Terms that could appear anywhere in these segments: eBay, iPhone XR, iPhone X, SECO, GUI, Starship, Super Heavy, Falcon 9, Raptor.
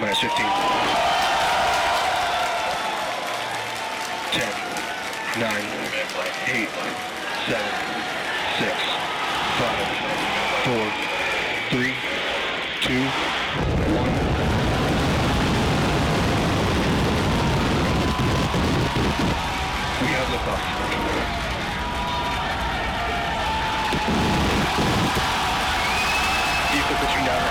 minus 15. 10, 9, 8, 7, 6, 5, 4, 3, 2, 1. We have liftoff. Between down range.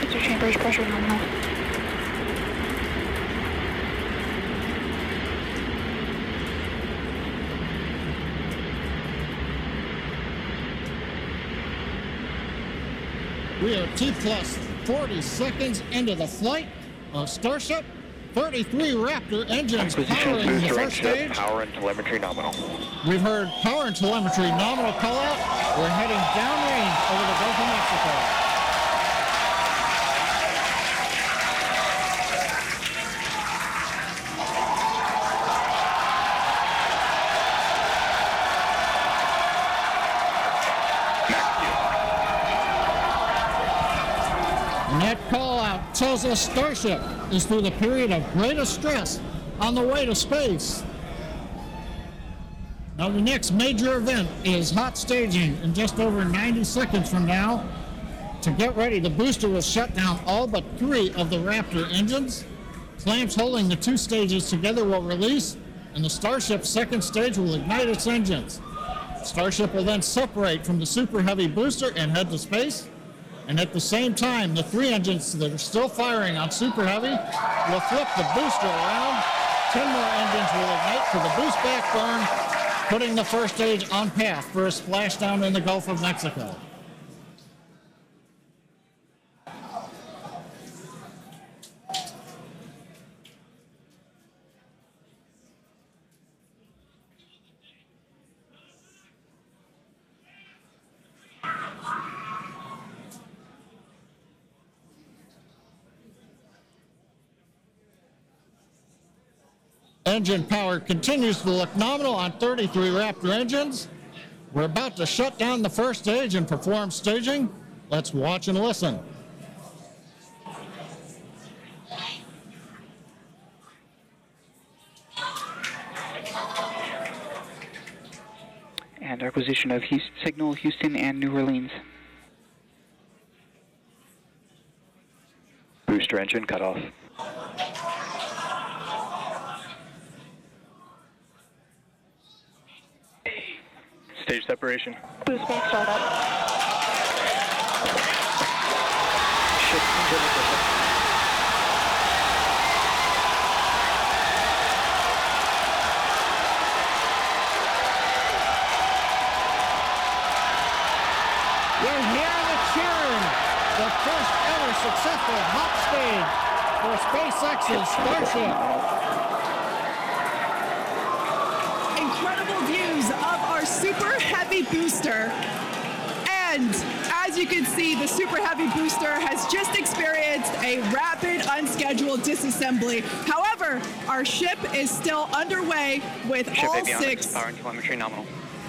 Mr. Chambers, pressure nominal. We are T-plus 40 seconds into the flight of Starship, 33 Raptor engines powering the first stage. Power and telemetry nominal. We've heard power and telemetry nominal call out. We're heading downrange over the Gulf of Mexico. Tells us Starship is through the period of greatest stress on the way to space. Now the next major event is hot staging in just over 90 seconds from now. To get ready, the booster will shut down all but 3 of the Raptor engines. Clamps holding the 2 stages together will release, and the Starship's second stage will ignite its engines. Starship will then separate from the Super Heavy booster and head to space. And at the same time, the 3 engines that are still firing on Super Heavy will flip the booster around. 10 more engines will ignite for the boost backburn, putting the first stage on path for a splashdown in the Gulf of Mexico. Engine power continues to look nominal on 33 Raptor engines. We're about to shut down the first stage and perform staging. Let's watch and listen. And acquisition of signal Houston and New Orleans. Booster engine cutoff. Stage separation. Boost bank startup. Shift engine position. We're hearing the cheering. The first ever successful hot stage for SpaceX's Starship. Incredible views of our Super Heavy booster, and as you can see, the Super Heavy booster has just experienced a rapid unscheduled disassembly. However, our ship is still underway with all 6 power and telemetry nominal.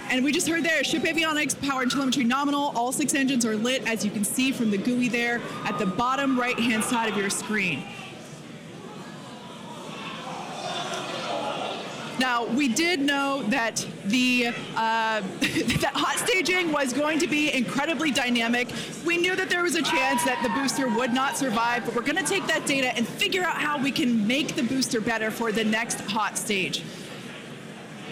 And we just heard there, ship avionics, power and telemetry nominal. All 6 engines are lit, as you can see from the GUI there at the bottom right hand side of your screen. Now, we did know that that hot staging was going to be incredibly dynamic. We knew that there was a chance that the booster would not survive, but we're going to take that data and figure out how we can make the booster better for the next hot stage.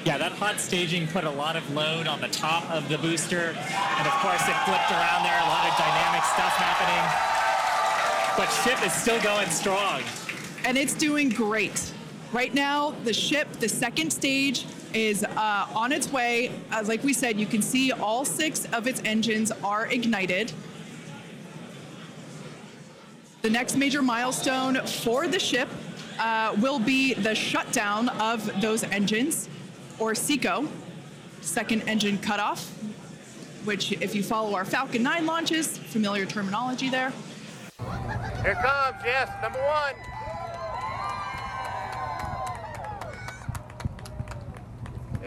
Yeah, that hot staging put a lot of load on the top of the booster, and of course it flipped around there, a lot of dynamic stuff happening. But ship is still going strong. And it's doing great. Right now, the ship, the second stage, is on its way. Like we said, you can see all 6 of its engines are ignited. The next major milestone for the ship will be the shutdown of those engines, or SECO, second engine cutoff, which, if you follow our Falcon 9 launches, familiar terminology there. Here comes, yes, number 1.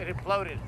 It imploded.